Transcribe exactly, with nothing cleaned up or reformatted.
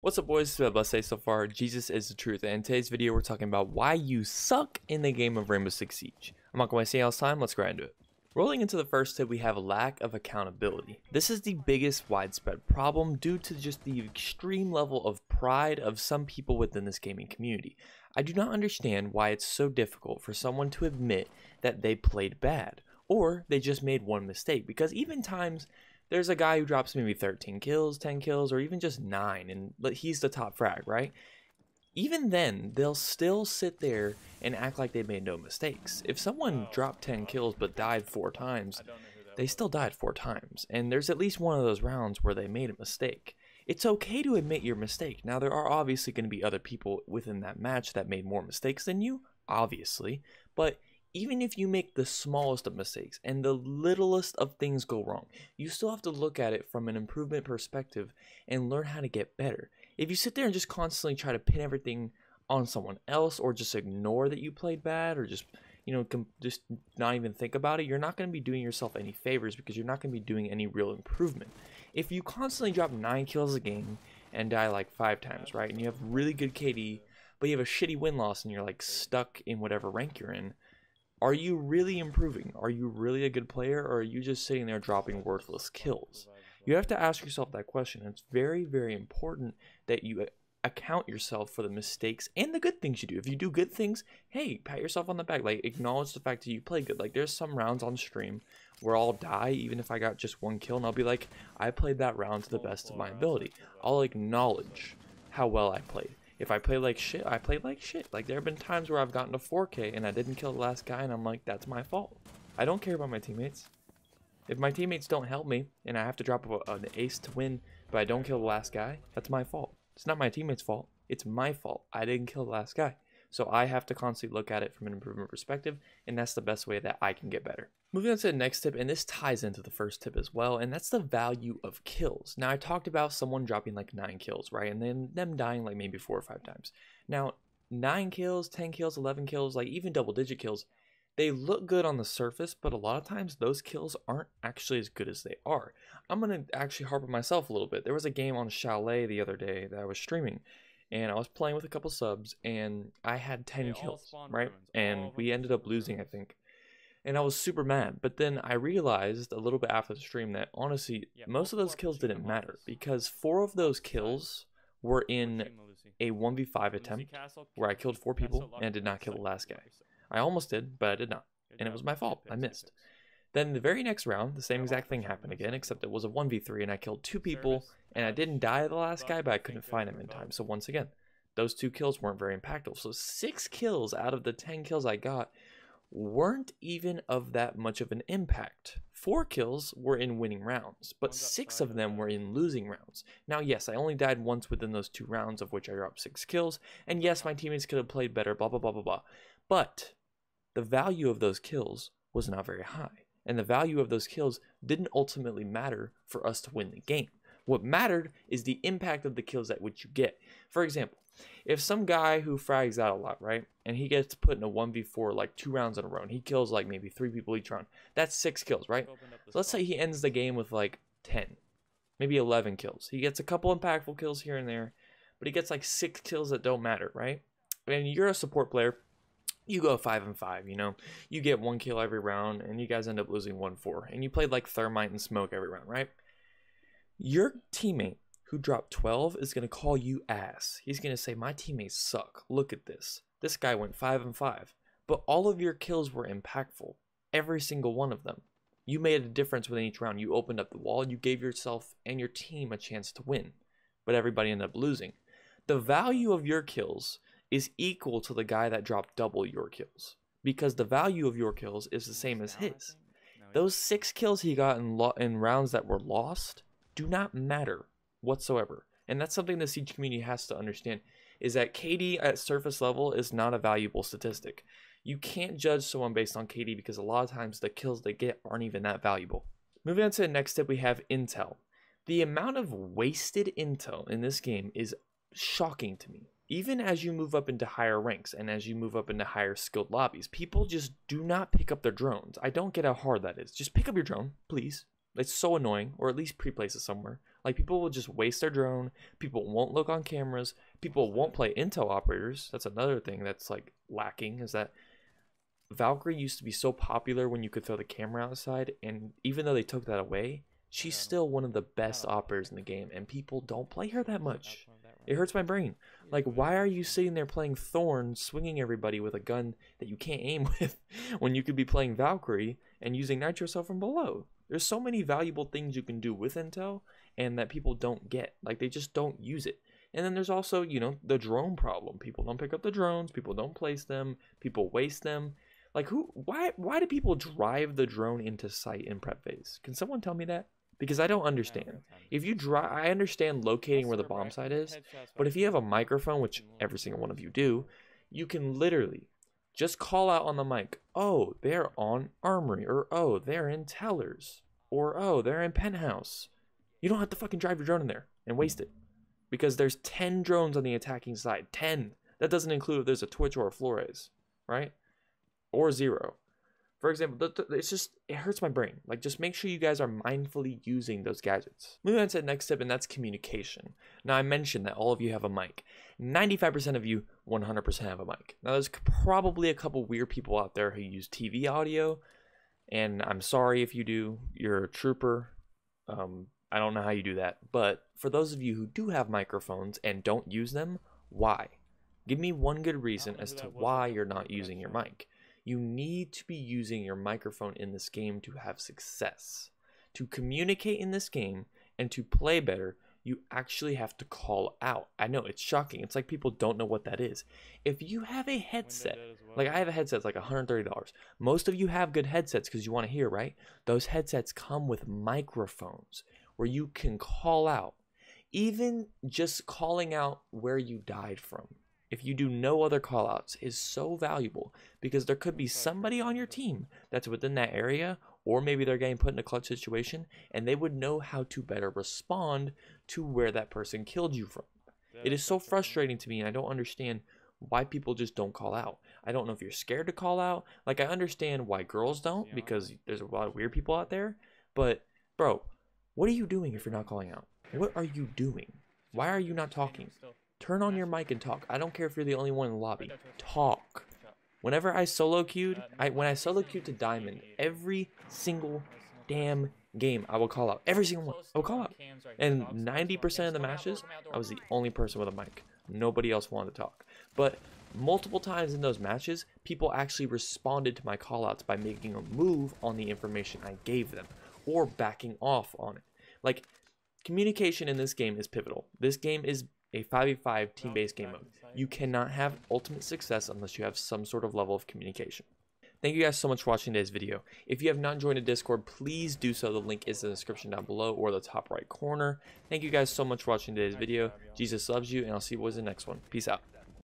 What's up, boys? It's been a blessed day so far. Jesus is the truth, and in today's video we're talking about why you suck in the game of Rainbow Six Siege. I'm not going to say y'all's time, let's grind it. Rolling into the first tip, we have a lack of accountability. This is the biggest widespread problem due to just the extreme level of pride of some people within this gaming community. I do not understand why it's so difficult for someone to admit that they played bad, or they just made one mistake, because even times there's a guy who drops maybe thirteen kills, ten kills, or even just nine, and he's the top frag, right? Even then, they'll still sit there and act like they made no mistakes. If someone dropped ten kills but died four times, they still died four times, and there's at least one of those rounds where they made a mistake. It's okay to admit your mistake. Now, there are obviously going to be other people within that match that made more mistakes than you, obviously, but even if you make the smallest of mistakes and the littlest of things go wrong, you still have to look at it from an improvement perspective and learn how to get better. If you sit there and just constantly try to pin everything on someone else, or just ignore that you played bad, or just, you know, just not even think about it, you're not going to be doing yourself any favors, because you're not going to be doing any real improvement. If you constantly drop nine kills a game and die like five times, right, and you have really good K D, but you have a shitty win-loss and you're like stuck in whatever rank you're in, are you really improving? Are you really a good player, or are you just sitting there dropping worthless kills? You have to ask yourself that question. It's very, very important that you account yourself for the mistakes and the good things you do. If you do good things, hey, pat yourself on the back. Like, acknowledge the fact that you play good. Like, there's some rounds on stream where I'll die even if I got just one kill, and I'll be like, I played that round to the best of my ability. I'll acknowledge how well I played. If I play like shit, I play like shit. Like, there have been times where I've gotten a four K and I didn't kill the last guy, and I'm like, that's my fault. I don't care about my teammates. If my teammates don't help me and I have to drop a, an ace to win, but I don't kill the last guy, that's my fault. It's not my teammates' fault. It's my fault. I didn't kill the last guy. So I have to constantly look at it from an improvement perspective, and that's the best way that I can get better. Moving on to the next tip, and this ties into the first tip as well, and that's the value of kills. Now, I talked about someone dropping like nine kills, right, and then them dying like maybe four or five times. Now, nine kills, ten kills, eleven kills, like even double digit kills, they look good on the surface, but a lot of times those kills aren't actually as good as they are. I'm going to actually harp on myself a little bit. There was a game on Chalet the other day that I was streaming, and I was playing with a couple subs, and I had ten kills, right? And we ended up losing, I think. And I was super mad, but then I realized a little bit after the stream that, honestly, most of those kills didn't matter, because four of those kills were in a one v five attempt where I killed four people and did not kill the last guy. I almost did, but I did not, and it was my fault. I missed. Then the very next round, the same exact thing happened again, except it was a one v three, and I killed two people, and I didn't die the last guy, but I couldn't find him in time. So once again, those two kills weren't very impactful. So six kills out of the ten kills I got weren't even of that much of an impact. Four kills were in winning rounds, but six of them were in losing rounds. Now, yes, I only died once within those two rounds, of which I dropped six kills, and yes, my teammates could have played better, blah, blah, blah, blah, blah. But the value of those kills was not very high. And the value of those kills didn't ultimately matter for us to win the game. What mattered is the impact of the kills that which you get. For example, if some guy who frags out a lot, right, and he gets put in a one v four like two rounds in a row, and he kills like maybe three people each round, that's six kills, right? So let's say he ends the game with like ten, maybe eleven kills. He gets a couple impactful kills here and there, but he gets like six kills that don't matter, right? And you're a support player. You go five and five, you know, you get one kill every round, and you guys end up losing one four, and you played like thermite and smoke every round, right? Your teammate who dropped twelve is going to call you ass. He's going to say, my teammates suck. Look at this. This guy went five and five, but all of your kills were impactful. Every single one of them. You made a difference within each round. You opened up the wall. You gave yourself and your team a chance to win, but everybody ended up losing. The value of your kills is equal to the guy that dropped double your kills, because the value of your kills is the same as his. Those six kills he got in, lo in rounds that were lost do not matter whatsoever. And that's something the Siege community has to understand, is that K D at surface level is not a valuable statistic. You can't judge someone based on K D, because a lot of times the kills they get aren't even that valuable. Moving on to the next step, we have intel. The amount of wasted intel in this game is shocking to me. Even as you move up into higher ranks and as you move up into higher skilled lobbies, people just do not pick up their drones. I don't get how hard that is. Just pick up your drone, please. It's so annoying, or at least pre-place it somewhere. Like, people will just waste their drone. People won't look on cameras. People won't play intel operators. That's another thing that's, like, lacking, is that Valkyrie used to be so popular when you could throw the camera outside, and even though they took that away, she's yeah. still one of the best oh. operators in the game, and people don't play her that much. It hurts my brain. Like, why are you sitting there playing Thorn, swinging everybody with a gun that you can't aim with, when you could be playing Valkyrie and using Nitro Cell from below? There's so many valuable things you can do with intel, and that people don't get. Like, they just don't use it. And then there's also, you know, the drone problem. People don't pick up the drones. People don't place them. People waste them. Like, who? Why? Why do people drive the drone into sight in prep phase? Can someone tell me that? Because I don't understand. If you drive, I understand locating where the bomb site is, but if you have a microphone, which every single one of you do, you can literally just call out on the mic, oh, they're on Armory, or oh, they're in Tellers, or oh, they're in Penthouse. You don't have to fucking drive your drone in there and waste it, because there's ten drones on the attacking side. ten. That doesn't include if there's a Twitch or a Flores, right? Or Zero. For example, it's just, it hurts my brain. Like, just make sure you guys are mindfully using those gadgets. Moving on to the next step, and that's communication. Now, I mentioned that all of you have a mic. ninety-five percent of you, one hundred percent have a mic. Now, there's probably a couple weird people out there who use T V audio, and I'm sorry if you do. You're a trooper. Um, I don't know how you do that. But for those of you who do have microphones and don't use them, why? Give me one good reason as to why you're not using your mic. You need to be using your microphone in this game to have success. To communicate in this game and to play better, you actually have to call out. I know, it's shocking. It's like people don't know what that is. If you have a headset, like I have a headset, it's like one hundred thirty dollars. Most of you have good headsets because you want to hear, right? Those headsets come with microphones where you can call out. Even just calling out where you died from, if you do no other callouts, is so valuable, because there could be somebody on your team that's within that area, or maybe they're getting put in a clutch situation, and they would know how to better respond to where that person killed you from. It is so frustrating to me, and I don't understand why people just don't call out. I don't know if you're scared to call out. Like, I understand why girls don't, because there's a lot of weird people out there, but bro, what are you doing if you're not calling out? What are you doing? Why are you not talking? Turn on your mic and talk. I don't care if you're the only one in the lobby. Talk. Whenever I solo queued, I, when I solo queued to Diamond, every single damn game, I will call out. Every single one. I will call out. And ninety percent of the matches, I was the only person with a mic. Nobody else wanted to talk. But multiple times in those matches, people actually responded to my callouts by making a move on the information I gave them, or backing off on it. Like, communication in this game is pivotal. This game is a five v five team-based game mode. You cannot have ultimate success unless you have some sort of level of communication. Thank you guys so much for watching today's video. If you have not joined a Discord, please do so. The link is in the description down below or the top right corner. Thank you guys so much for watching today's video. Jesus loves you, and I'll see you boys in the next one. Peace out.